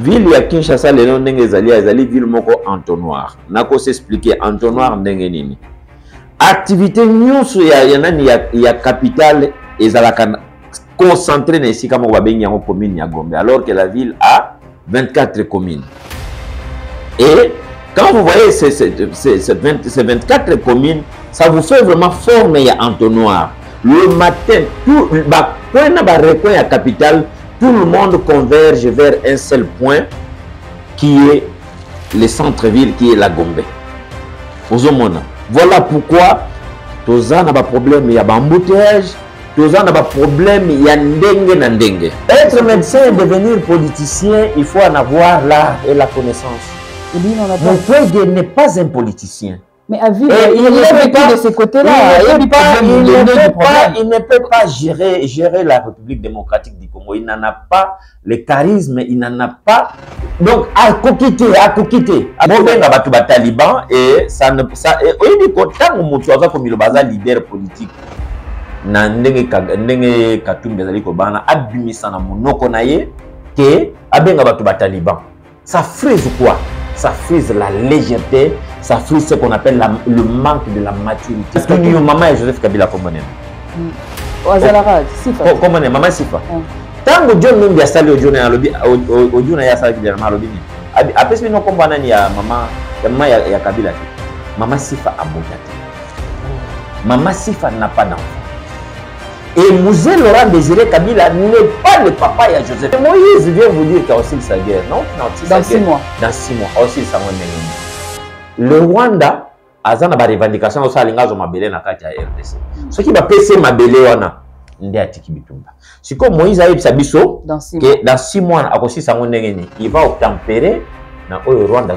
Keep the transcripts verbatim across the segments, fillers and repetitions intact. ville ya Kinshasa lelo ndenge ezali ezali ville moko entonnoir nako s'expliquer entonnoir ndenge nini activité nyonso ya ya nani ya, ya capitale ezalaka concentrée na esika moko babengi yango commune ya Gombe alors que la ville a vingt-quatre communes. Et quand vous voyez ces, ces, ces, ces, vingt, ces vingt-quatre communes, ça vous fait vraiment former un entonnoir. Le matin, tout, bah, quand on a recoin à capitale, tout le monde converge vers un seul point qui est le centre-ville, qui est la Gombe. Voilà pourquoi tous on a des problèmes, il y a des embouteillages, tous on a des problèmes, il y a ndengue na ndengue. Être médecin et devenir politicien, il faut en avoir l'art et la connaissance. Mukwege n'est pas un politicien. Mais à vivre, et il, il ne peut pas de ce côté-là. Il, il, il, il, il, il ne peut pas gérer, gérer la République démocratique du Congo. Il n'en a pas le charisme, il n'en a pas. Donc, à coquiter, à coquiter. Mobenga batu ba Taliban et ça ne ça. Il dit qu'autant mutu aza comme le bazar leader politique. Na ndenge ndenge Katumbi azali ko bana abimisa na monoko na ye ke abenga batu ba Taliban. Ça frise quoi? Ça frise la légèreté, ça frise ce qu'on appelle la, le manque de la maturité. Parce que nous, maman et Joseph Kabila, comment est-ce que comment est-ce que maman Sifa tant que John Lumbi a salé au John et à l'Obi, au John et à l'Obi, après ce que nous comprenons, il y a maman et à Kabila. Maman Sifa a bougé. Maman Sifa n'a pas d'enfant. Et Mouzé Laurent-Désiré Kabila n'est pas le papa à Joseph. Et Moïse vient vous dire qu'il y a aussi sa guerre, non? Non, dans six mois. Dans six mois, aussi ça m'a. Le Rwanda a une revendication aussi à l'ingage de Mabélé dans la R D C. Ce qui va passer Mabélé, on a une idée à Tikibitumba. C'est comme Moïse a eu sa biseau, dans six mois, dans six mois aussi ça m'a. Il va obtempérer dans le Rwanda,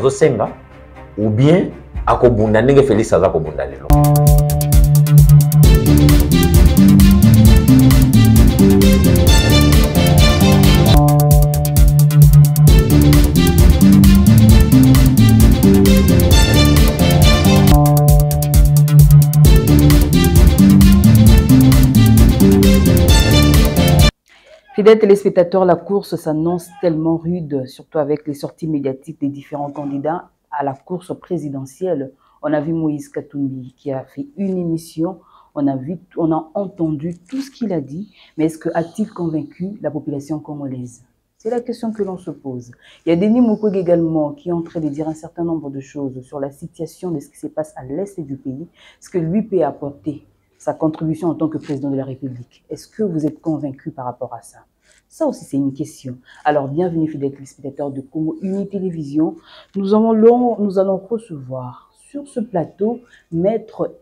ou bien à Kobunda, Félix Aza Kobunda. Fidèles téléspectateurs, la course s'annonce tellement rude, surtout avec les sorties médiatiques des différents candidats à la course présidentielle. On a vu Moïse Katumbi qui a fait une émission, on a, vu, on a entendu tout ce qu'il a dit, mais est-ce que a-t-il convaincu la population congolaise? C'est la question que l'on se pose. Il y a Denis Mukwege également qui est en train de dire un certain nombre de choses sur la situation de ce qui se passe à l'est du pays, ce que lui peut apporter. Sa contribution en tant que président de la République. Est-ce que vous êtes convaincu par rapport à ça? Ça aussi, c'est une question. Alors, bienvenue, fidèles téléspectateurs de Congo Uni Télévision. Nous allons, nous allons recevoir sur ce plateau Maître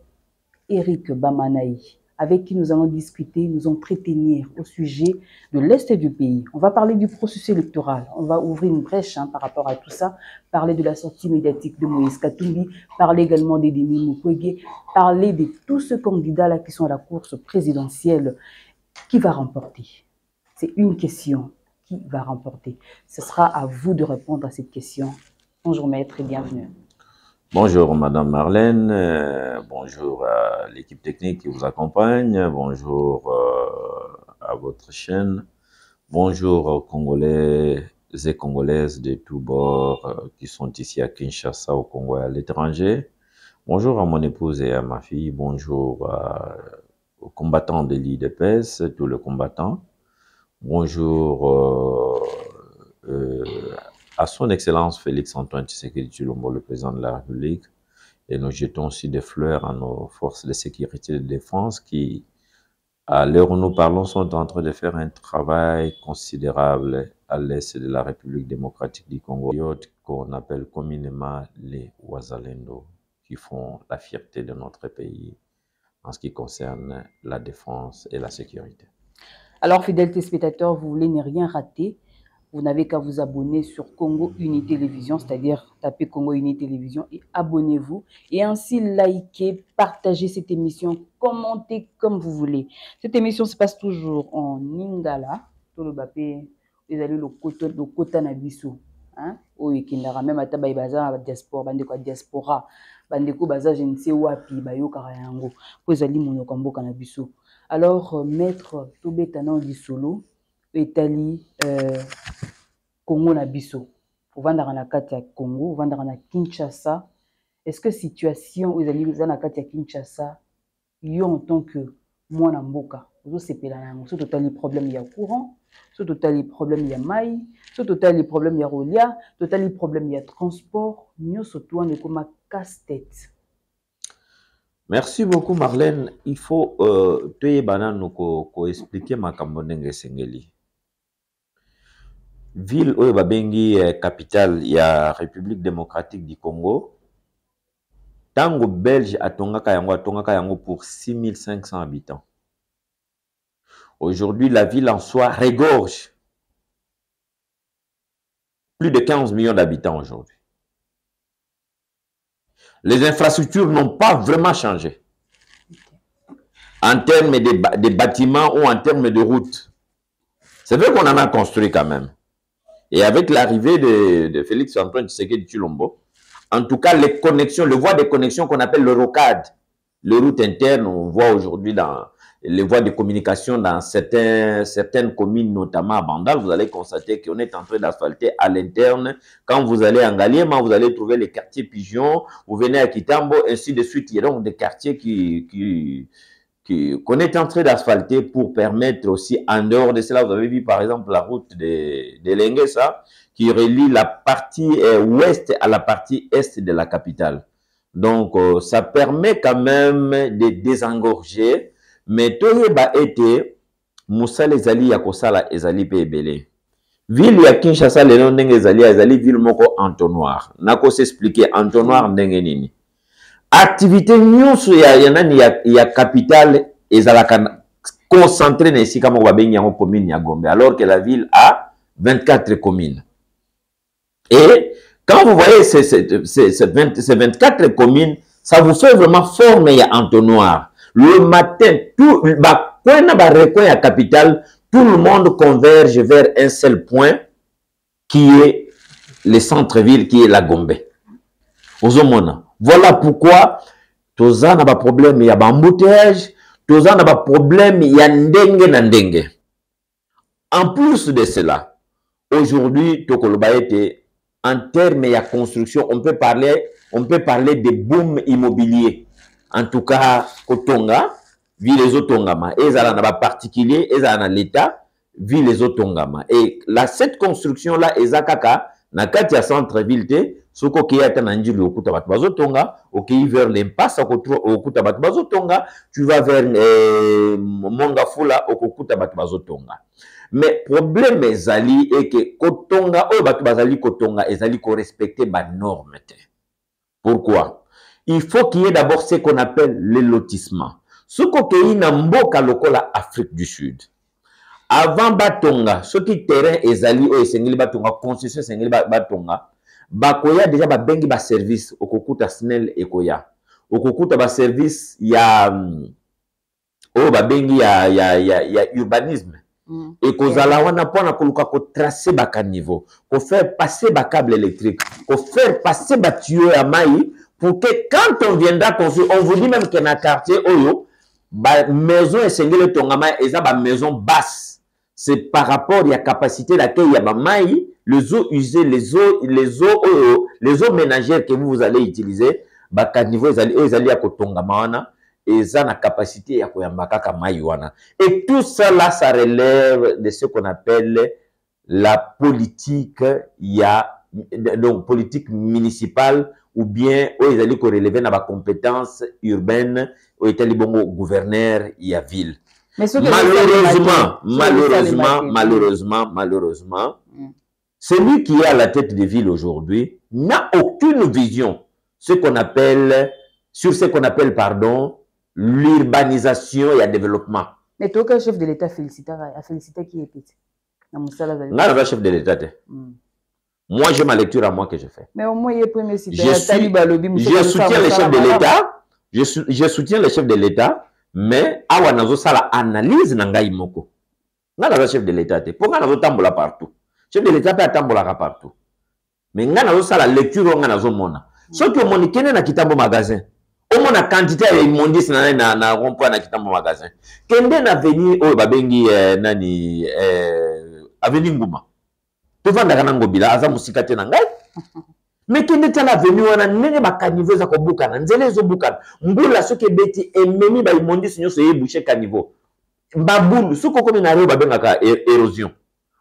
Eric Bamanaï, avec qui nous allons discuter, nous entretenir au sujet de l'Est du pays. On va parler du processus électoral, on va ouvrir une brèche hein, par rapport à tout ça, parler de la sortie médiatique de Moïse Katumbi, parler également des Denis Mukwege, parler de tous ces candidats-là qui sont à la course présidentielle. Qui va remporter? C'est une question. Qui va remporter? Ce sera à vous de répondre à cette question. Bonjour maître et bienvenue. Bonjour Madame Marlène, euh, bonjour à l'équipe technique qui vous accompagne, bonjour euh, à votre chaîne, bonjour aux Congolais et Congolaises de tous bords euh, qui sont ici à Kinshasa, au Congo et à l'étranger, bonjour à mon épouse et à ma fille, bonjour à, aux combattants de l'I D P S, tous les combattants, bonjour euh, euh, à son Excellence Félix-Antoine Tshisekedi Tshilombo, le président de la République, et nous jetons aussi des fleurs à nos forces de sécurité et de défense qui, à l'heure où nous parlons, sont en train de faire un travail considérable à l'est de la République démocratique du Congo, qu'on appelle communément les Wazalendo, qui font la fierté de notre pays en ce qui concerne la défense et la sécurité. Alors, fidèles téléspectateurs, vous voulez ne rien rater? Vous n'avez qu'à vous abonner sur Congo Uni Télévision, c'est-à-dire taper Congo Uni Télévision et abonnez-vous. Et ainsi, likez, partagez cette émission, commentez comme vous voulez. Cette émission se passe toujours en Lingala, tout le bapé, vous allez le côté de Kotanabiso. Hein? Oui, qu'il n'aura même à tabaye baza, diaspora, bande quoi diaspora, bande quoi baza, je ne sais où, puis bayo karayango. Vous allez mon okambo kanabiso. Alors, maître Tobé Tanan Lisolo, Italie, euh, Congo na biso, ovandaka na kati ya Congo, ovandaka na Kinshasa. Est-ce que situation ezali na kati ya Kinshasa yo en tant que mwana mboka, ozo sepela nango, so totali problème ya courant, so totali problème ya mai, so totali problème ya rolia, totali problème ya transport, nyoso toane koma casse-tête. Merci beaucoup Marlène, il faut euh te banano ko, ko expliquer makambo ndenge sengeli. Ville oyo babengi eh, capitale ya République démocratique du Congo. Tango belge atongaka yango atongaka yango pour six mille cinq cents habitants. Aujourd'hui, la ville en soi regorge plus de quinze millions d'habitants aujourd'hui. Les infrastructures n'ont pas vraiment changé en termes de, de bâtiments ou en termes de routes. C'est vrai qu'on en a construit quand même. Et avec l'arrivée de, de Félix-Antoine Tshisekedi Tshilombo, en tout cas, les connexions, les voies de connexion qu'on appelle le ROCAD, les routes internes, on voit aujourd'hui dans les voies de communication dans certains, certaines communes, notamment à Bandal, vous allez constater qu'on est en train d'asphalter à l'interne. Quand vous allez en Galiema, vous allez trouver les quartiers Pigeons, vous venez à Kitambo, ainsi de suite. Il y a donc des quartiers qui... qui qu'on est en train d'asphalter pour permettre aussi, en dehors de cela, vous avez vu par exemple la route de, de Lenguesa qui relie la partie euh, ouest à la partie est de la capitale. Donc, euh, ça permet quand même de désengorger. Mais Toyeba était Moussa les Ali Yakosala et Zali Pébélé. Ville ya Kinshasa, le nom d'Enge Zali, Zali, ville moko entonnoir. Nako s'expliquer, entonnoir d'Engenini. Activité news ya yanani ya ya capitale ezalaka concentrée na ici comme babengi yango commune ya Gombe alors que la ville a vingt-quatre communes. Et quand vous voyez ces ces ces vingt-quatre communes, ça vous fait vraiment former ya entonnoir. Le matin tout ba coin ba recoin ya capitale, tout le monde converge vers un seul point qui est le centre-ville qui est la Gombe. Ozomona. Voilà pourquoi toza na ba problème ya bambouteage, toza na ba problème ya ndenge na ndenge. En plus de cela, aujourd'hui tokoloba été en termes ya construction, on peut parler, on peut parler de boom immobilier. En tout cas, Kotonga, ville les Otongama, ezala na ba particulier, ezala na l'état, ville les Otongama. Et la cette construction là ezakaka na kati ya centre ville te. Soko ki ata na njili okuta batu bazotonga, oki vers l'impasse okuta batu bazotonga, tu vas vers eh, Mongafula okuta batu bazotonga. Mais problème ezali est que kotonga oyo batu bazali kotonga ezali ko respecter ba norme te. Pourquoi? Il faut qu'il y ait d'abord ce qu'on appelle le lotissement. Soko ki na mboka lokola Afrique du Sud. Avant batonga, soki terrain ezali oyo esengeli batonga, concession esengeli batonga. Bakoya déjà ba bengi ba service okokuta Snell ekoya okokuta ba service ya o ba bengi ya ya ya, ya urbanisme mm. Ekozala yeah. Wana pona koluka ko tracer ba caniveau ko faire passer ba câble électrique ko faire passer ba tuyau ya mai pour que quand on viendra construire on vous dit même que na quartier oyo ba maison esengele tongama eza ba maison basse. C'est par rapport à la capacité d'accueil, il y a ma maille, les eaux usées, les eaux, les eaux, oh, les eaux ménagères que vous, vous allez utiliser, bah, qu'à niveau, ils allaient, ils allaient à Kotongamana, et ça, la capacité à Koyambakaka Maïwana. Et tout ça, là, ça relève de ce qu'on appelle la politique, il y a, donc, politique municipale, ou bien, oh, ils allaient corréler à ma compétence urbaine, ou étaient les bons gouverneurs, il y a ville. Mais malheureusement, malheureusement, malheureusement, malheureusement, mm. Celui qui est à la tête des villes aujourd'hui n'a aucune vision ce qu'on appelle, sur ce qu'on appelle, pardon, l'urbanisation et le développement. Mais toi, quel chef de l'État félicita, félicita qui est petit? Non, chef de l'État. Moi, j'ai ma lecture à moi que je fais. Mais au moins, il est premier citoyen. Je soutiens les chefs de l'État. Je soutiens les chefs de l'État. Mais awa nazo sala analyse nangai moko. Nana chef de l'État te. Pourquoi nazo tambola partout? Chef de l'État peut tambola partout. Mais nana nazo sala lecture nga nazo mona. Soki o moni kene na kitambo magasin. O mona quantité ya immondice na na na rompo na kitambo magasin. Kende na venir o babengi eh, nani eh avenue Nguma. Mais qui n'est pas venu, on a n'aimé ma caniveau à Kobukan, Nzele Zobukan, Mboula, ce qui est bêti, et même by Mondi, sinon c'est bouché caniveau. Baboul, ce qu'on a eu, Babenga, érosion.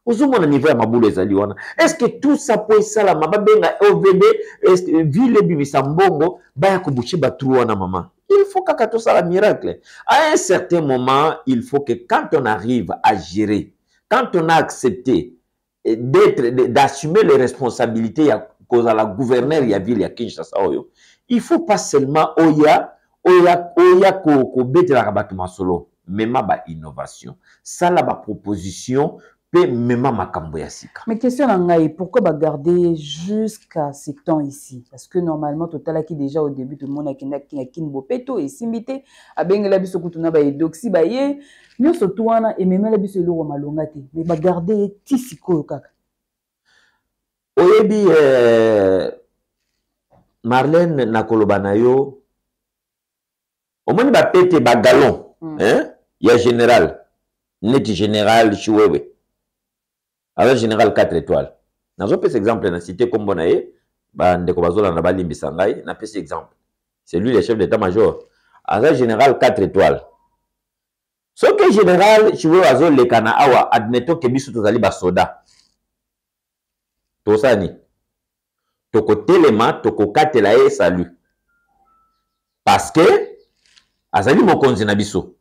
Ozumona niveau ya mabule ezali wana. Est-ce que tout ça pour ça la mabenga O V D est-ce que ville bimisa mbongo baya kubuchi batrou wana maman. Il faut kaka to ça la miracle. À un certain moment, il faut que quand on arrive à gérer, quand on a accepté d'être d'assumer les responsabilités ya koza la gouverneur ya ville ya Kinshasa oyo, il faut pas seulement oya oya oya ko ko betela rabatuma solo, mais ma ba innovation. Ça la ba proposition. Mais question Nangaï, pourquoi bah garder jusqu'à ce temps ici? Parce que normalement, total qui déjà au début tout le monde a qui a qui bopeto et simité a bien la biso kutuna baye doxi baye mieux surtout ana et même la biso loro malongate mais bah garder tisiko kaka. Oyebi Marlène Nakolobanayo, au moins bah pété bah galon, hein? Il y a général, net général Chiwewe. Alors, général quatre étoiles. Dans ce exemple, dans la cité comme Bonaé, c'est lui le chef d'état-major. Alors, général quatre étoiles. Ce que général, tu vois, les Canaawa, admettons que biso tozali ba soda. Tosani. Toko telema, toko katelae, salut. Parce que, azali mokonzi na biso.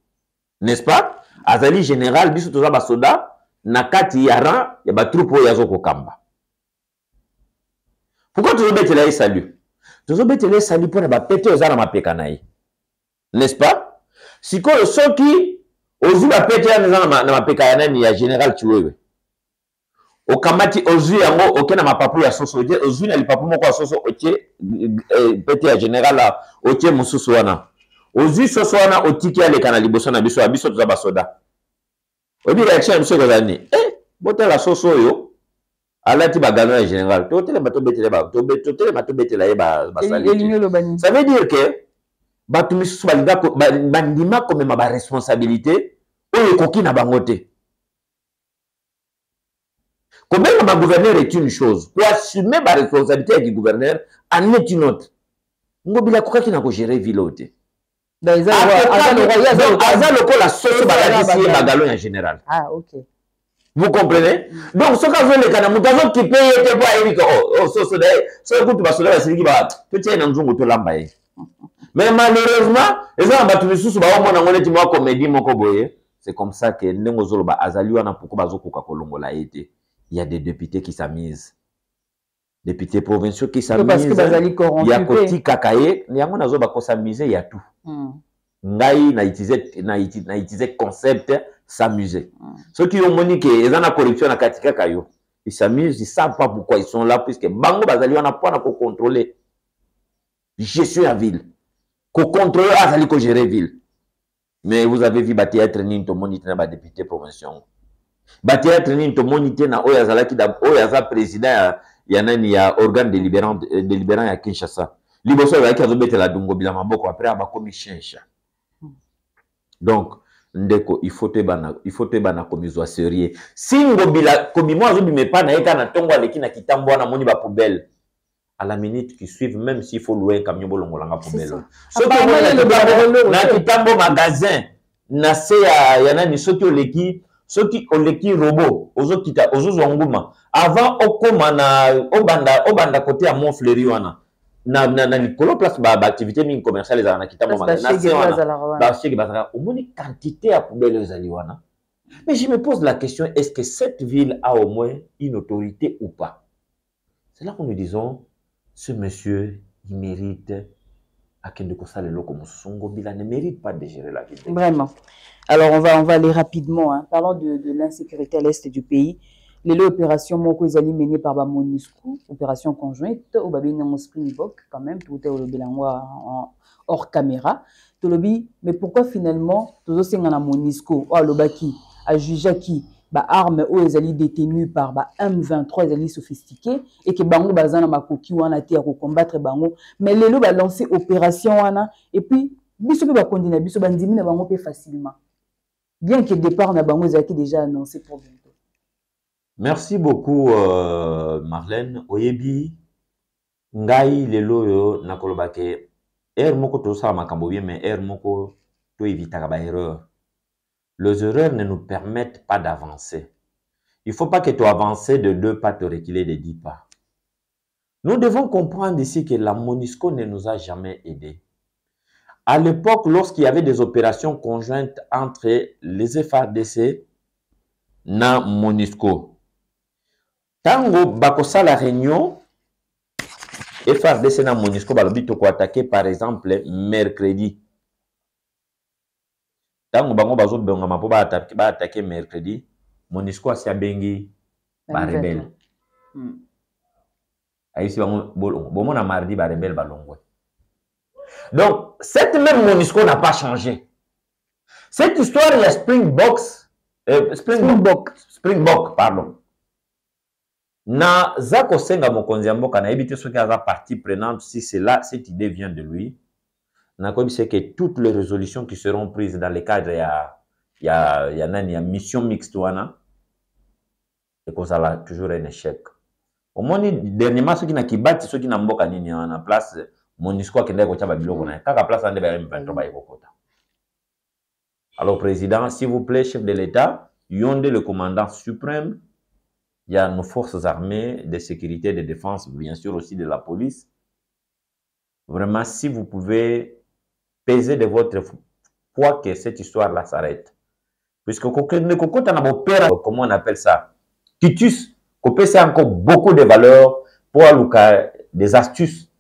N'est-ce pas? Azali général, biso tozali ba soda. Nakati yaran ya batrupo yazo kokamba. Pourquoi tu veux mettre les salut? Tu veux mettre les salut pour ne pas péter aux armes à pécanaï. N'est-ce pas? Si quoi, ceux qui osent la péter aux armes à pécanaï, il y a général Chiwewe. Au Kamati, osu yango, ok, n'a pas pu la sauce, osu n'a pas pu la sauce, ok, péter à général, ok, moussouana. Osu sosoana, ok, les canalibosana, biso, biso, tout abasoda. Oui, il y a un chien, monsieur Gazani. Eh, bon, la sauce, yo. Allah, tu vas gagner en général. Tu vas te mettre là-bas. Tu vas te mettre là-bas. Ça veut dire que, bah, tu me sois là, bandima, comme ma responsabilité, ou le coquin à bangoté. Combien ma gouverneur est une chose. Pour assumer ma responsabilité du gouverneur, en est une autre. Ngobila, pourquoi tu n'as pas géré Viloté? Dans les la sauce en général. Ah, ok. Vous comprenez? Donc, ce qu'on veut, les Canadiens qui payent, c'est quoi? Oh, sauce de. Ce que tu vas sauver, c'est qui va. Tu tiens un jour, tu l'embayes. Mais malheureusement, les gens battent les sous, c'est comme ça que il y a des députés qui s'amusent. Députés provinciaux qui s'amusent. Il y a Koti Kakaye, il y a mon azo bako s'amuser, il y a tout. Ngai na utilisé na utilisé concept s'amuser. Ceux qui ont moniqué, ils ont la corruption na katika kayo. Ils s'amusent, ils savent pas pourquoi ils sont là puisque bango bazali wana pona ko contrôler. Gestion la ville. Ko contrôler azali ko gérer ville. Mais vous avez vu bâtir être ni to monite na ba député provinciaux. Bâtir être ni to monite na oyazala ki da oyaza président il y a un organe délibérant délibérant à Kinshasa. Liboso il y a qui a zobete la dungo bila maboko après abakomi chencha. Donc ndeko il faut te bana il faut te bana komizwa sérieux. Singo bila komi moi zobi me pa na eka na tongo avec na kitambo na moni ba poubelle. À la minute qui suivent même s'il faut louer un camion bolongo langa poubelle. Ce que na kitambo magasin na se ya yana ni soti oleki ceux qui ont les robots, aux autres qui ont engouement. Avant, au Comana, au Banda, au Banda côté à Montfleuriana, na na na Nicolas place bas activité mine commerciale les arna qui t'amènent. Parce que bazar, au moins une quantité à poubelle aux aliwana. Mais je me pose la question, est-ce que cette ville a au moins une autorité ou pas? C'est là qu'on nous disons, ce monsieur, il mérite. Il ne mérite pas de gérer la ville. Vraiment. Alors, on va, on va aller rapidement. Hein. Parlons de, de l'insécurité à l'est du pays. Les l'opération Moko Ezali menée par MONUSCO, opération conjointe, au Babine Moscou-Nivok, quand même, tout est au Lobelangwa hors caméra. Tolobi, mais pourquoi finalement, tout aussi en a MONUSCO, au Lobaki, à Jujaki, bah armes aux Ezali détenues par bah M vingt-trois Ezali sophistiqués et que bango bazana makoki wana te ko combattre bango mais lelo ba lancer opération wana et puis biso pe ba condamner biso bandimi na bango pe facilement bien que départ na bango Ezali déjà annoncé pour bientôt. Merci beaucoup, euh, Marlène. Oyebi, ngai lelo yo nakolobake. Er moko to sa makambo bien, mais er moko to évitera ba erreur. Les erreurs ne nous permettent pas d'avancer. Il ne faut pas que tu avances de deux pas, te reculer de dix pas. Nous devons comprendre ici que la MONUSCO ne nous a jamais aidés. À l'époque, lorsqu'il y avait des opérations conjointes entre les F A R D C et la MONUSCO, quand bakosa la réunion, F A R D C na MONUSCO va attaquer par exemple mercredi. Quand on va attaquer mercredi, MONUSCO a bengi par rebelle. Donc, cette même MONUSCO n'a pas changé. Cette histoire, il y a Springbok, euh, Springbok, Springbok, pardon. Na Zako Senga Mokonziambo, quand on a évité ce qui a la partie prenante, si c'est là, cette idée vient de lui, na comme c'est que toutes les résolutions qui seront prises dans le cadre, il y a, il y a, il y a une mission mixte, et qu'on a toujours un échec. Au moins, dernièrement, ceux qui n'ont pas battu, ceux qui n'ont pas battu, en place, MONUSCO qui n'a pas battu, quand la place en débat, il n'y a pas de quota. Alors, président, s'il vous plaît, chef de l'État, Yonde, le commandant suprême, il y a nos forces armées, de sécurité, de défense, bien sûr aussi de la police. Vraiment, si vous pouvez peser de votre poids que cette histoire-là s'arrête. Puisque quand on a opéré, comment on appelle ça, Titus, c'est encore beaucoup de valeur pour Aluka, des astuces.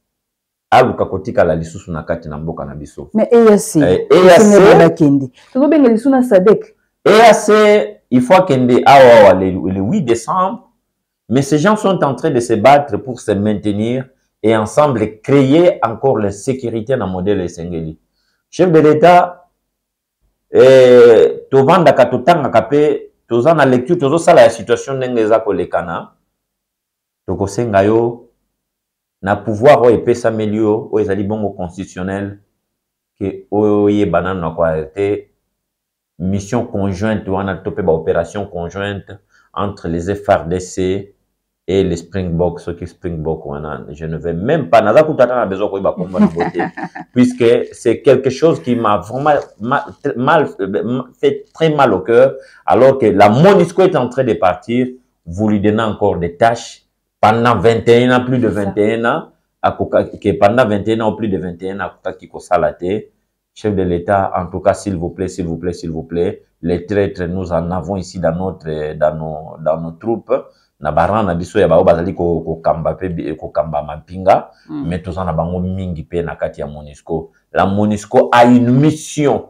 Aluka kotika la lisusu na kati na mboka na biso. Mais E A C, E A C, il faut kende awa le huit décembre, mais ces gens sont en train de se battre pour se maintenir et ensemble créer encore la sécurité dans le modèle Sengeli. Chef de l'État, Tovanda Katotanga Kapé, tous en lecture, tous ça la situation n'engage pas les cana. Donc au Sengayo, na pouvoir au épais s'améliore, au ezali bon au constitutionnel que au yé banane na quoi été mission conjointe ou en a topé ba opération conjointe entre les F A R D C et les Springbok, ceux qui Springbok ou en je ne vais même pas naza kutata na besoin quoi ba combat de voter puisque c'est quelque chose qui m'a vraiment mal, mal fait très mal au cœur alors que la MONUSCO est en train de partir, vous lui donnez encore des tâches pendant vingt et un ans, plus de vingt et un ans, à que pendant vingt et un ans, plus de vingt et un ans, à Kouka Kiko Salaté, chef de l'État, en tout cas, s'il vous plaît, s'il vous plaît, s'il vous plaît, les traîtres, nous en avons ici dans notre, dans nos, dans nos troupes. Nabaran, Nabiso, Yabao, Bazali, Koko Kamba, Koko Kamba, Mampinga, mais tous en abango mingi pe na kati ya MONUSCO. La MONUSCO a une mission,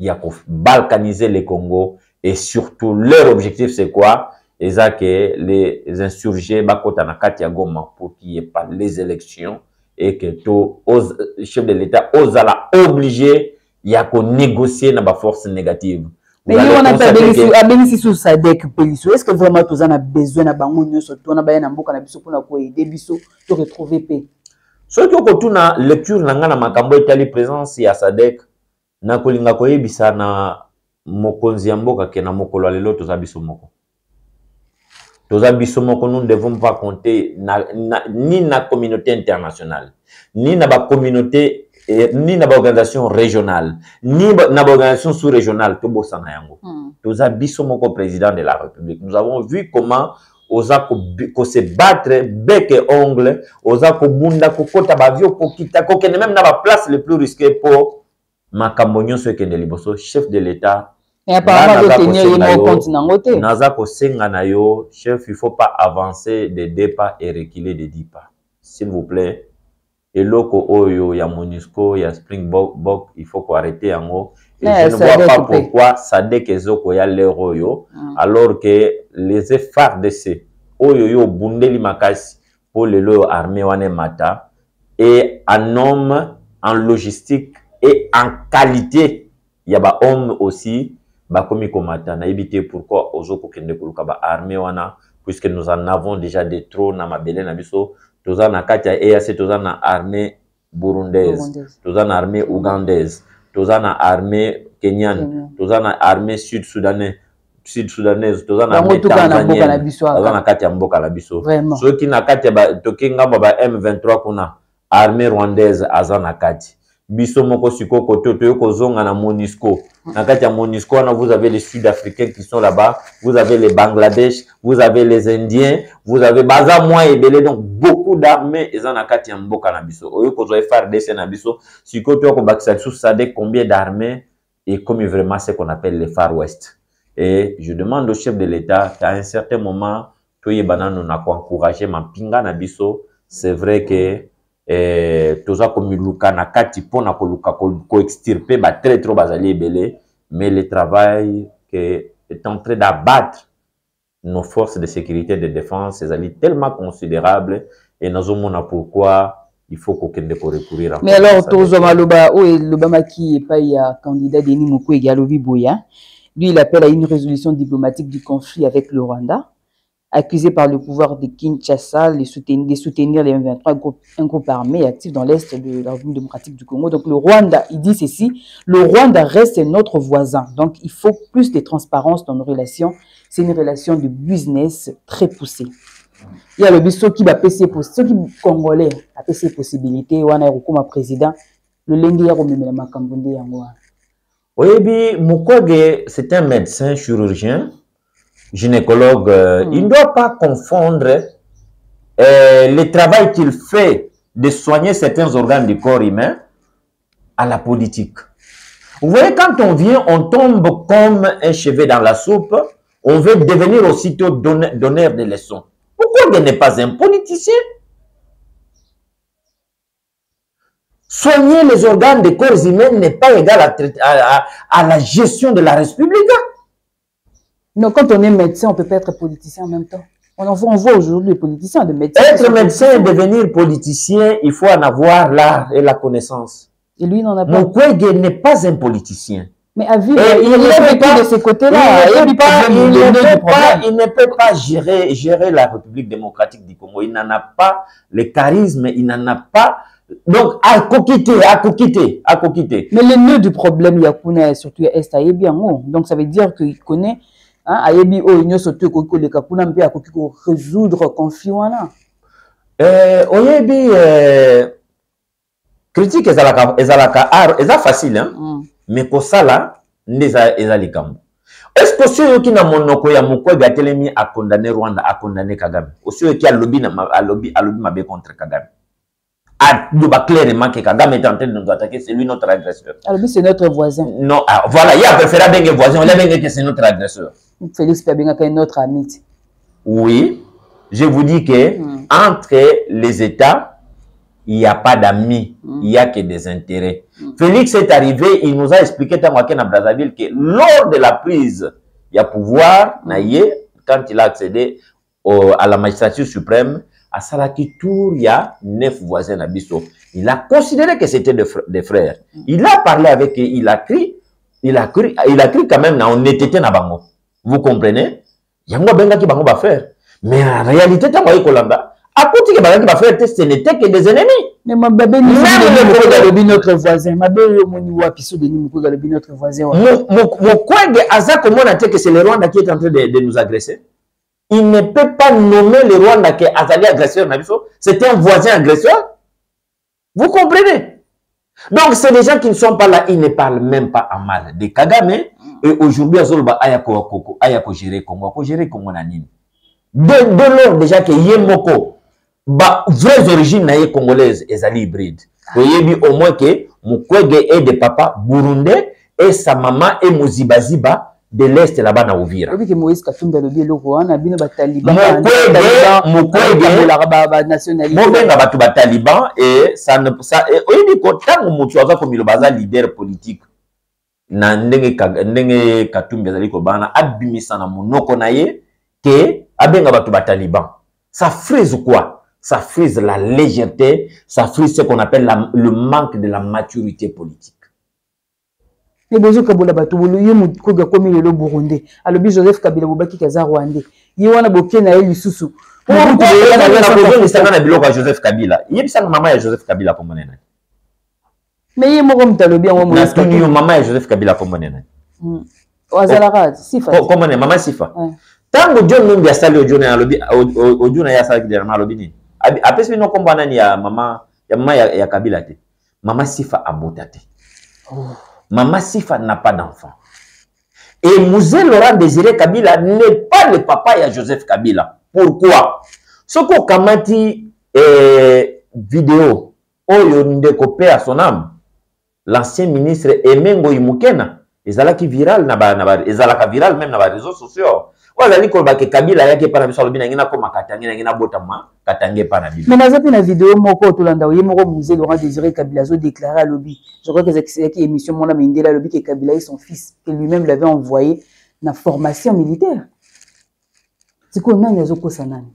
ya ko balkaniser les Congo, et surtout, leur objectif, c'est quoi? Et ça que les insurgés bakota na kati ya Goma pour qu'il n'y ait pas les élections et que tout chef de l'État osala obligé ya ko négocier na ba force négative. Mais on a bénéficié sous Sadek Pelisso. Est-ce que vraiment tous en a besoin na bango nyonso to na ba na mboka na biso pour na ko aider biso to retrouver paix. Ceux qui ont na lecture na nga na makambo etali présence ya Sadek na kolinga koyebisa na mokonzi ya mboka ke na mokolo lelo to za biso moko. Nous ne devons pas compter na, na, ni na communauté internationale, ni na ba communauté, eh, ni na ba organisation régionale, ni ba, na ba organisation sous-régionale. Mm. Toza biso moko président de la République. Nous avons vu comment oza ko se battre bec et ongle, oza ko bunda ko kota ba vio ko kita ko kene même na ba place le plus risqué pour makambo nyonso ekende liboso chef de l'État. Mais apparemment, chef, il ne faut pas avancer de deux pas et reculer de dix pas. S'il vous plaît. Et loko oyo, il y a MONUSCO, il y a Springbok, il faut qu'on arrête en haut. Et je ne vois pas pourquoi ça dékezoko ya l'euro, alors que les efforts de ces oyo yo bundeli makasi pour le loro armée wane mata et en homme, en logistique et en qualité. Il y a ba homme aussi. Bakomi komata na éviter pourquoi ozoko kende kuluka ba armée wana puisque nous en avons déjà des trop na mabele na biso toza na kati ya E A C toza na armée burundaise toza na armée ougandaise toza na armée kenyane toza na armée sud-soudanais sud-soudanaise, tous en Amérique, tous en Katia Mboka Labiso. Vraiment. Ceux qui n'akatia ba tokenga ba M vingt-trois kuna armée rwandaise azana kati. Biso moko siko koto toyoko zonga na MONUSCO. Na kati ya MONUSCO na vous avez les Sud-Africains qui sont là-bas, vous avez les Bangladesh, vous avez les Indiens, vous avez baza moi et belé donc beaucoup d'armées ezana kati ya mboka na biso. Oyoko zo F A R D C na biso siko toyoko bakisa sous ça des combien d'armées et comme vraiment ce qu'on appelle les Far West. Et je demande au chef de l'État qu'à un certain moment, Toye Banano n'a pas encouragé Mampinga Nabiso. C'est vrai que tout ça comme Luka Nakati pour extirper très trop Bazali Belé, mais le travail qui est en train d'abattre nos forces de sécurité et de défense, c'est tellement considérable et nous avons pourquoi. Il faut qu'on ne recourir. Mais alors, Tozoma Loba, Lobama qui est pas candidat Denis Mukwege à Lobi Boya, lui, il appelle à une résolution diplomatique du conflit avec le Rwanda, accusé par le pouvoir de Kinshasa de soutenir les M vingt-trois, un groupe armé actif dans l'est de la République démocratique du Congo. Donc, le Rwanda, il dit ceci, le Rwanda reste notre voisin. Donc, il faut plus de transparence dans nos relations. C'est une relation de business très poussée. Il y a le biso qui va passer pour ceux qui congolais a passé possibilité on a recommandé président le lundi hier au même la Kambonde yango oui bi Mukwege c'est un médecin chirurgien gynécologue mm. Il ne doit pas confondre euh, le travail qu'il fait de soigner certains organes du corps humain à la politique. Vous voyez quand on vient on tombe comme un chevet dans la soupe, on veut devenir aussitôt donneur de leçons. Mukwege n'est pas un politicien. Soigner les organes des corps humains n'est pas égal à, à, à la gestion de la République. Non, quand on est médecin, on ne peut pas être politicien en même temps. On, en voit, on voit aujourd'hui les politiciens de médecins. Être médecin et devenir politicien, il faut en avoir l'art et la connaissance. Et lui, il n'en a pas. Mukwege n'est pas un politicien. Mais à vivre, il ne peut pas gérer, gérer la République démocratique du Congo. Il n'en a pas le charisme, il n'en a pas. Donc, à coquiter, à coquiter, à coquiter. Mais le nœud du problème, Yakuna, surtout est à Ebiango. Donc, ça veut dire qu'il connaît, hein, à Ebio, il n'y a surtout que le Kakuna, mais à Kokiko, résoudre le conflit. Euh, Oyebi, euh, critique, est à la, est à la, est à facile, hein. Mm. Mais que ça là, est-ce que ceux qui n'ont pas Mukwege atelemi à condamner Rwanda, à condamner Kagame, ou ceux qui a lobby à lobby à lobby contre Kagame, à double clairement que Kagame est en train de nous attaquer, c'est lui notre agresseur. Alors lui c'est notre voisin. Non, ah, voilà, il y a préféré bien que voisin, il a bien que c'est notre agresseur. Félix Kabila est notre ami. Oui, je vous dis que mm. entre les États. Il n'y a pas d'amis, mm. il n'y a que des intérêts. Mm. Félix est arrivé, il nous a expliqué à Brazzaville que lors de la prise, il y a pouvoir, quand il a accédé au, à la magistrature suprême, à Salaki Tour, il y a neuf voisins à Bissau. Il a considéré que c'était des frères. Des frères. Mm. Il a parlé avec eux, il a crié, il a crié, il a crié quand même, on était na bango. Vous comprenez? Il y a un qui va faire. Mais en réalité, il y a Kolamba. À côté que Bagaki va faire test, ce n'était que des ennemis. Mais ma bébé, nous sommes notre voisin. Ma bébé, nous sommes notre voisin. Mon coin de hasard, comment on a dit que c'est le Rwanda qui est en train de, de nous agresser? Il ne peut pas nommer le Rwanda qui est agresseur. C'était un voisin agresseur. Vous comprenez? Donc, c'est des gens qui ne sont pas là. Ils ne parlent même pas en mal de Kagame. Et aujourd'hui, il y a Ayako gérer Congo. Ayako gérer Congo Nanine. De l'ordre déjà que Yemoko. Bah, vraies origines naïe congolaises et ali hybrides. Vous voyez au moins que Mukwege est de papa burundais et sa maman est Muzibaziba de l'est là-bas na Uvira. Vous voyez que Moïse Katumbi le bielo Rwanda bino ba Taliban. Mukwege la nationalité. Mukwege ba tu ba Taliban et ça ne ça et vous voyez que tant mutu aza comme le baza leader politique na ndenge ndenge Katumbi azali ko bana abimisa na monoko naye que abenga ba tu ba Taliban. Ça frise quoi? Ça frise la légèreté, ça frise ce qu'on appelle la, le manque de la maturité politique. Et Joseph Kabila Batubulu, il y a beaucoup de gens comme le Burundi. Alors Joseph Kabila Bobaki Kaza Rwanda, il y a un bouquet na lui susu. Pourquoi il y a besoin de ça na biloka Joseph Kabila? Il y a besoin de maman et Joseph Kabila pour monnaie. Mais il y a mon comme talobi en mon. Maman et Joseph Kabila pour monnaie. Wazalarad, Sifa. Comment est Maman Sifa? Tant que John Mumbi a salé au John et à l'objet, au John et à salé derrière l'objet. Après, c'est non combattant, il y a Maman, il y a Maman, il y a Kabila. Maman Sifa a botaté. Maman Sifa n'a pas d'enfant. Et Mouzé Laurent-Désiré Kabila n'est pas le papa de Joseph Kabila. Pourquoi? Ce qu'on commenté vidéo, à son âme, l'ancien ministre Emengo Imukena, ils allaient qui viral, ils allaient viral même dans les réseaux sociaux. Ils allaient qui Kabila, ils allaient qui sont bien, ils allaient qui sont bien, ils allaient qui sont bien. Mais dans la vidéo, Mouzé Laurent-Désiré Kabila a déclaré à lobby. Je crois que c'est l'émission Mon ami Indela lobby que Kabila est son fils, que lui-même l'avait envoyé dans la formation militaire. C'est quoi non les okosanani?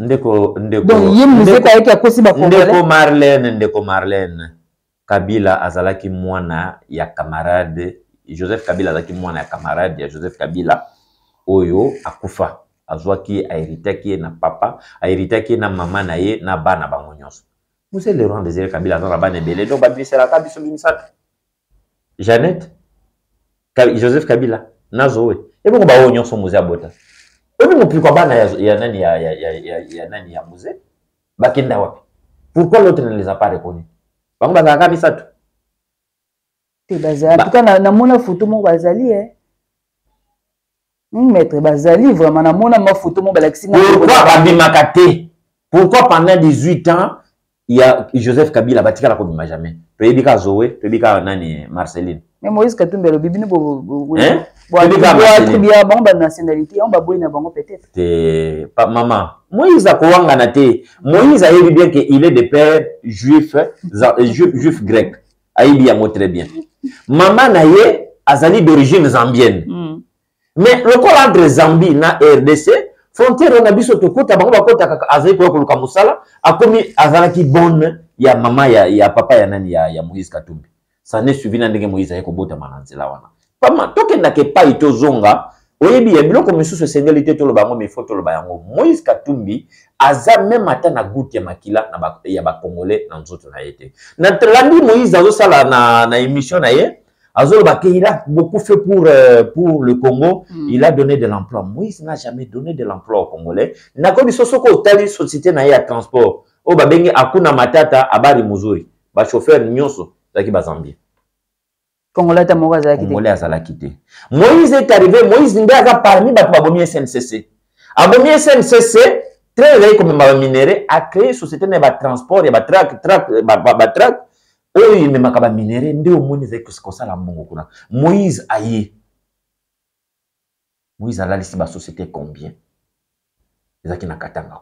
Ndeko ndeko. Donc yé musée kaye qui a kosi ba fondé. Ndeko Marlène ndeko Marlène. Kabila azala ki mwana ya camarade Joseph Kabila azala ki mwana ya camarade ya Joseph Kabila. Oyo akufa azwa ki a hérité ki na papa a hérité ki na maman na ye na bana bango nyonso. Musée Laurent-Désiré Kabila azala bana belé donc babisela kabiso bimisaka. Jeannette Joseph Kabila nazowe e bongo ba onyonso musée abota. Pourquoi l'autre ne les a pas reconnus? Pourquoi pendant dix-huit ans, il y a Joseph Kabila qui ne connaît jamais? Pébica Zoé, Pébica Nani, Marceline. Mais Moïse Katumbi, le bébé, nationalité, on va peut-être. Maman, Moïse a Moïse a dit bien qu'il est de père juif, juif grec. Aïbi a montré bien. Maman Naye, Azali d'origine zambienne. Mais le col entre Zambie et R D C, frontière on a vu sur le côté, on a vu Azali pour le Kamusala, a commis Azali qui bonne, il y a maman, il y a papa, il y a nani, il y a Moïse Katumbi. Ça n'est suivi dans Moïse Aïe Kobota Mananzelawana. Pama toke nake pa ito zonga oyebi ya biloko misusu sengalite tolo bango mifo tolo bango Moïse Katumbi aza même ata na goût ya makila na ba, ya ba Congolais na nzoto na yete na telandi Moïse azo sala na na émission na ye azo ba il a beaucoup fait pour euh, pour le Congo mm. Il a donné de l'emploi. Moïse n'a jamais donné de l'emploi aux Congolais na ko bisoso ko tali société na ye à transport o ba bengi akuna matata abari muzuri ba chauffeur nyonso zaki ba Zambie Congolais à la quitter. Moïse est arrivé, Moïse n'est pas parmi les abomis S N C C. Abomis S N C C, très bien comme ma minéré, a créé une société de transport, de trac, trac, de trac. Oh, il m'a dit minéré, il m'a dit que c'est comme ça. Moïse a eu. Moïse a la liste de la société combien? Il a dit qu'il y a un Katanga.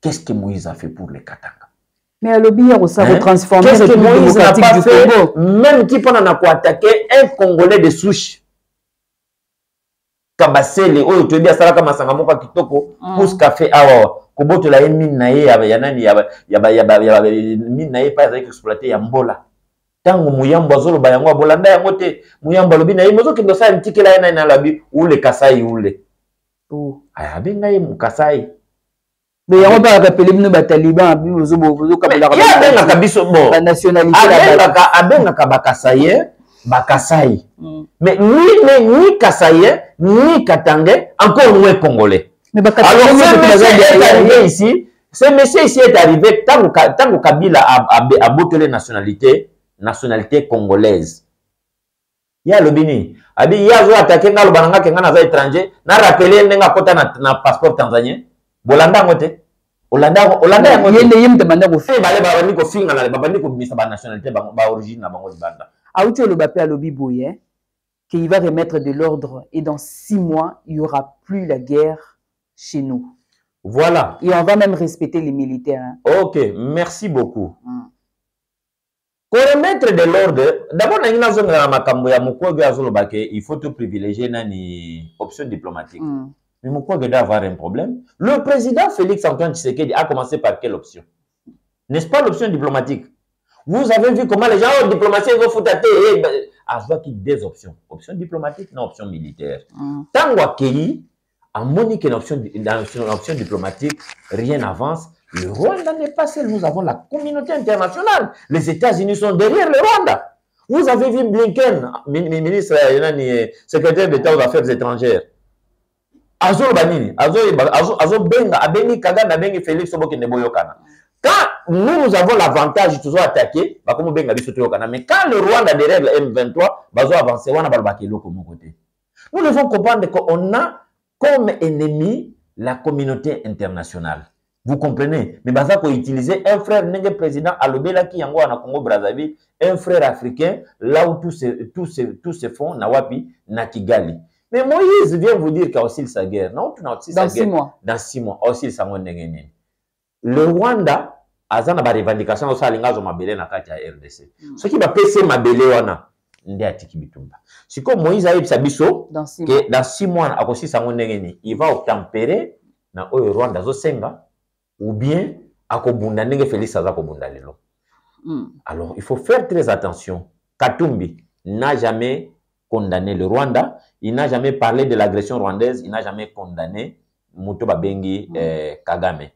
Qu'est-ce que Moïse a fait pour les Katanga? Mais à l'objet, ça hein? Transformer qu'est-ce que Moïse n'a pas fait, même qui pendant qu'on a attaqué un Congolais de souche. Kabasele, oh, tu dis à Sarah Kamassangamoka Kitoko, pousse café, ah, Kobote la mine naïe, Yanani, Yaba, mine naïe, pas exploité, Yambola. Tant que Mouyambozo, Bayango, Bolanda, Yamote, Mouyambolobina, Yamozo, qui me sert un ticket là, Yananabi, ou les Kassai, ou les. Tout. Ah, ben, Naïm, Kassai. Mais on va rappeler nous les talibans, nous nous sommes comme la nationalité. Mais ni ni Kassaïen, ni Katangais, encore moins Congolais. Alors ce monsieur ici, ce monsieur ici est arrivé tant que Kabila a bottelé nationalité, nationalité congolaise. Il y a le Bini. Il y a attaqué dans le Bananga qui est étranger. Il a rappelé qu'il a un passeport tanzanien. Bolanda ngote Olanda Olanda ngote yende yim demanda ko fe bale baba niko finga na baba niko misa ba nationalité ba origine na bango libanda auto le bapé à lobi boye qu'il va remettre de l'ordre et dans six mois il y aura plus la guerre chez nous. Voilà. Et on va même respecter les militaires. Hein. OK, merci beaucoup. Hmm. Pour remettre de l'ordre, d'abord na ngina zonga na makambo ya Mukwege azolo bake, il faut tout privilégier nani option diplomatique. Hmm. Mais Mukwege doit avoir un problème. Le président Félix-Antoine Tshisekedi a commencé par quelle option? N'est-ce pas l'option diplomatique? Vous avez vu comment les gens ont diplomatie, ils vont foutre à terre. Ben, à ce qu'il y a deux options. Option diplomatique, non option militaire. Mm. Tant qu'Akei, à Monique, une option, une option diplomatique, rien n'avance. Le Rwanda n'est pas seul. Nous avons la communauté internationale. Les États-Unis sont derrière le Rwanda. Vous avez vu Blinken, ministre, secrétaire d'État aux Affaires étrangères. Azo Banini, Azo Benga, Abeni Kagan, Abeni Félix, Soboki Neboyokana. Quand nous, nous avons l'avantage de toujours attaquer, mais quand le Rwanda dérègle la M vingt-trois, Bazo avance, on a balbakelo comme côté. Nous devons comprendre qu'on a comme ennemi la communauté internationale. Vous comprenez? Mais Bazako utilisait un frère n'est président Alobela qui en Congo Brazzaville, un frère africain, là où tout se fond, Nawapi, Nakigali. Mais Moïse vient vous dire qu'il y a aussi sa guerre. Non, tu n'as aussi sa guerre. Dans six mois. Dans six mois. Aussi, ça m'a gagné. Le Rwanda, il y a des revendications qui sont en train de se R D C. Ce qui va passer, c'est que Si Moïse a eu sa biseau, dans six mois, il va obtempérer dans le Rwanda, ou bien, il va Félix Saza Kobundalelo. Alors, il faut faire très attention. Katumbi n'a jamais condamné le Rwanda, il n'a jamais parlé de l'agression rwandaise, il n'a jamais condamné Muto Babengi eh, Kagame.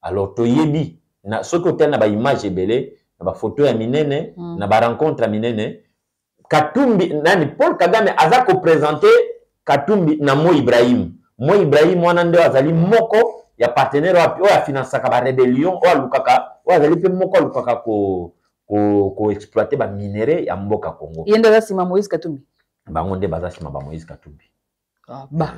Alors, Toyebi, ce que tu as une image belle, une photo à Minene, une rencontre à Minene, Katumbi, Paul Kagame a présenté Katumbi na Mo Ibrahim. Mo Ibrahim, moi, Nando Azali, Moko, il y a partenaire qui a financé la rébellion, ou à Lukaka, ou à Azali, puis Moko, Lukaka, qui a exploité les minerais à Mboka Congo. Il y a des gens qui ont Moïse Katumbi. Bango nde baza shima ba Moïse Katumbi. Ah bah.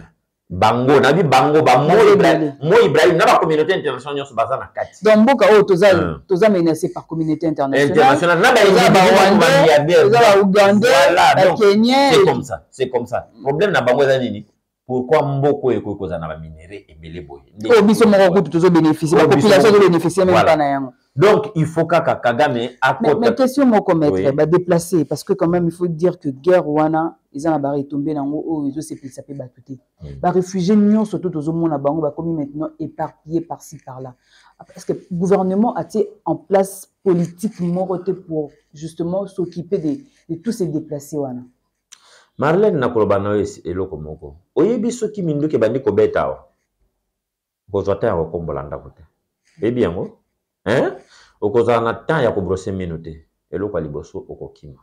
Bango na bi bango ba Mo Ibrahim, Mo Ibrahim na ba communauté internationale nyonso baza na kati. Donc mboka o toza toza menacé par communauté internationale. Internationale na ba Rwanda, ba Ouganda, ba Kenya. C'est comme ça, c'est comme ça. Problème na bango za nini? Pourquoi mboko eko ko za na ba minéraux et belé boy. Ko biso moko ko tozo bénéficier, la population zo bénéficier même pas na yango. Donc, il faut qu'à Kagame accorde. Mais question, mon commettre, bah déplacer, parce que quand même, il faut dire que guerre ouana, ils ont la barre tombée dans haut, ils ont s'épuisé, ça peut batouter. Bah réfugiés, nous surtout aux hommes là-bas, on va comme maintenant éparpillés par-ci par-là. Est-ce que le gouvernement a-t-il en place politique morotée pour justement s'occuper de tous ces déplacés ouana? Marlène Nakolobanoïs et Lokomoko. Oyez ceux qui m'indiquent que bandi kobeta. Bozata au Combolanda côté. Eh bien, hein? Okozana temps ya ko brosser minute eloko liboso okokima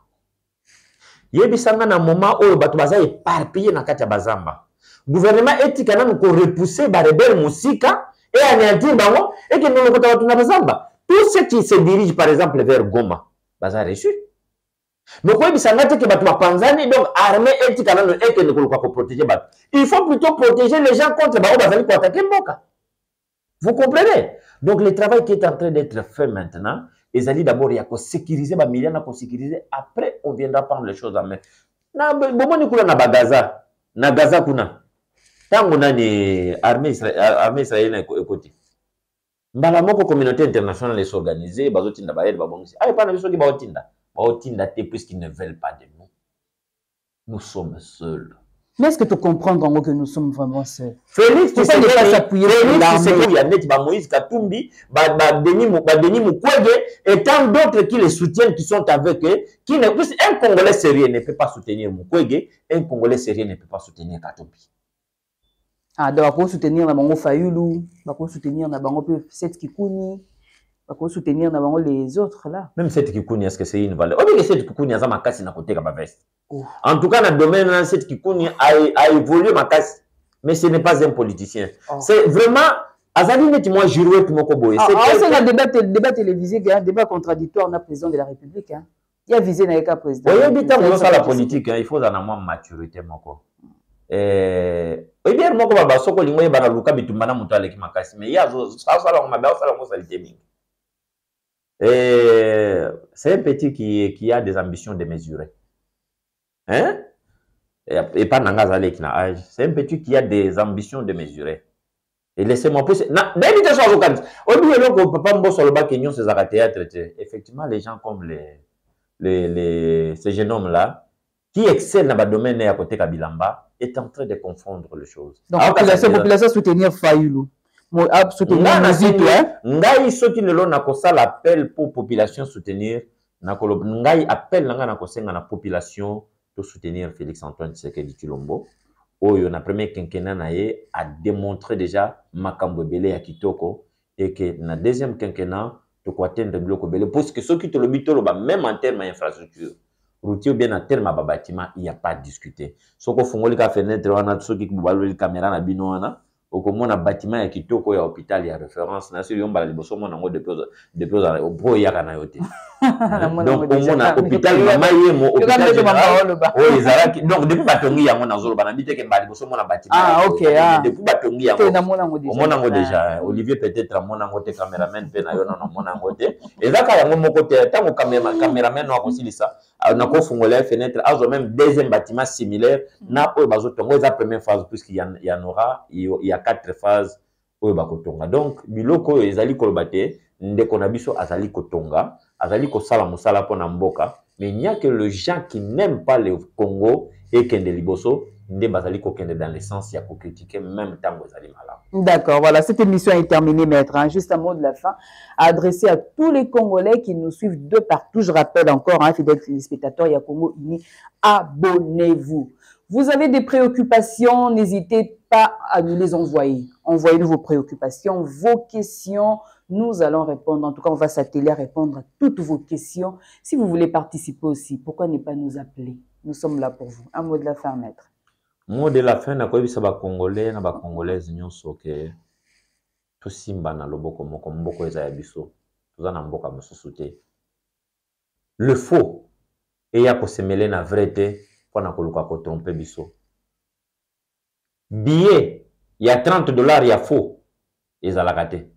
yebisanga na moment oyo bato baza éparpillé na kati ya bazamba gouvernement etika nanu ko repousser ba rebelle musika et anéantir bango et que nous kota watu na bazamba tous ceux qui se dirigent par exemple vers Goma baza reçu donc yebisanga te ke bato bapanzani donc armée etika nanu et que nous ko protéger bato il faut plutôt protéger les gens contre ba bazali ko attaquer mboka. Vous comprenez? Donc, le travail qui est en train d'être fait maintenant, ils allaient d'abord, il y a qu'on sécurise, bah, il y a qu'on sécurise, après, on viendra prendre les choses en main. Na, bon, ni kula na bagaza, na Gaza kuna. Tant qu'on a une armée israélienne côté. Balamoko communauté internationale est organisée, bazotinda baed babongsi. Ah, pas na biso ki baotinda. Baotinda te puisqu'ils ne veulent pas de nous. Nous sommes seuls. Mais est-ce que tu comprends, Congo, que nous sommes vraiment seuls? Félix, tu sais déjà s'appuyer sur l'armée. Il y a net Moïse Katumbi, Denis Mukwege, et tant d'autres qui les soutiennent, qui sont avec eux, qui ne plus un Congolais sérieux ne peut pas soutenir Mukwege, un Congolais sérieux ne peut pas soutenir Katumbi. Ah, donc on peut soutenir Nabango Fayoulou, on peut soutenir Nabango Seth Kikuni, on peut soutenir Nabango les autres là. Même Seth Kikuni, est-ce que c'est une valeur? On dit que Seth Kikuni a ma casse dans côté de ma veste. Ouf. En tout cas, dans le domaine dans cette Kikuni a, a évolué ma casse, mais ce n'est pas un politicien. Oh. C'est vraiment Azali net moi juré pour mon Koboé. Ah, c'est un débat, débat télévisé, un débat contradictoire, on a président de la République. Hein. Il y a visé dans cas président. Oui, il y a dans la politique, hein, il faut en avoir maturité mon Koboé. Eh bien, mon Koboé, parce que l'ingénieur Baraluka bitumana mutale qui ma casse, mais il y a ça, ça là on m'a dit ça là on s'est dit. C'est un petit qui qui a des ambitions démesurées. Hein? Et pas Nangazale qui n'a âge. C'est un petit qui a des ambitions démesurées. Et laissez-moi pousser. Non, d'invitation à l'occasion. Au lieu de papa Mbosso le bac et nous, c'est arrêté à traiter. Effectivement, les gens comme les, les, les, ces jeunes hommes-là, qui excellent dans le domaine à côté Kabilamba, est en train de confondre les choses. Donc, la population, population soutenir Fayoulou. Soutenir Nazito, hein? Ngaï, ceux qui ne l'ont pas ça, l'appel pour population soutenir. Ngaï appelle la population pour soutenir Félix-Antoine Tshisekedi Tshilombo, où il y a premier quinquennat a démontré déjà Makambo Bele à Kitoko, et que dans le deuxième quinquennat, tu peux atteindre le bloc Bele, parce que ceux qui te le butent, même en termes d'infrastructure, routier ou bien à terme à bâtiment, il n'y a pas à discuter. Si on fait la fenêtre, on a ceux qui ont la caméra, on a bino, on a un bâtiment, il y a un hôpital, il y a référence, on a un hôpital, il y a un donc, on a un hôpital, il y a un hôpital. Donc, depuis que il y a un hôpital, ah, ok, ah. Depuis que il y a un déjà. Olivier, peut-être, il y a un caméraman, il y a un hôpital. Et là, quand il y a un hôpital, tant que caméraman, on a aussi ça. On a confondé les fenêtres, on a même deuxième bâtiment similaire. On a la première phase, puisqu'il y en aura, il y a quatre phases. Donc, biloko ezali kolobate, ndeko na biso azali kotonga, azali kosala musala pona mboka, mais il n'y a que le gens qui n'aiment pas le Congo et kende liboso, nde bazali kokende dans le sens ya kokritiquer même tango ezali malamu. D'accord, voilà, cette émission est terminée, maître, hein. Juste un mot de la fin, adressé à tous les Congolais qui nous suivent de partout, je rappelle encore, hein, fidèles téléspectateurs, il y a Congo Uni, abonnez-vous. Vous avez des préoccupations, n'hésitez pas à nous les envoyer. Envoyez-nous vos préoccupations, vos questions. Nous allons répondre. En tout cas, on va s'atteler à répondre à toutes vos questions. Si vous voulez participer aussi, pourquoi ne pas nous appeler? Nous sommes là pour vous. Un mot de la fin, maître. Mot de la fin, na koyebi sa ba Congolais, na ba Congolaise nyonso ke to simba na loboko moko mboko eza ya biso. Toza na mboka mosusu te. Le faux eya kosemele na vrai te. Na koluka ko tromper biso. Billet, il y a trente dollars, il y a faux. Ils ont la raté.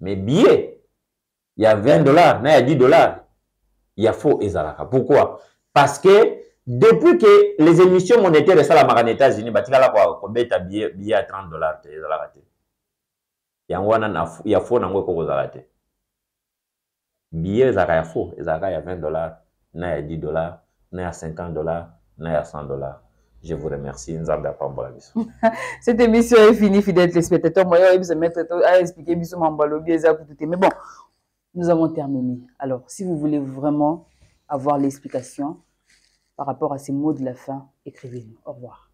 Mais billet, il y a vingt dollars, il y a dix dollars, il y a faux. Ils ont la raté. Pourquoi? Parce que depuis que les émissions monétaires de Salamara aux États-Unis, il y a billet à trente dollars, ils ont la raté. Il y a faux, ils ont la raté. Billet, ils ont la faux. Ils ont la raté à vingt dollars, il y a dix dollars. Né à cinquante dollars, né à cent dollars. Je vous remercie. Cette émission est finie, fidèles téléspectateurs. Moi, je vais expliquer mais bon, nous avons terminé. Alors, si vous voulez vraiment avoir l'explication par rapport à ces mots de la fin, écrivez-nous. Au revoir.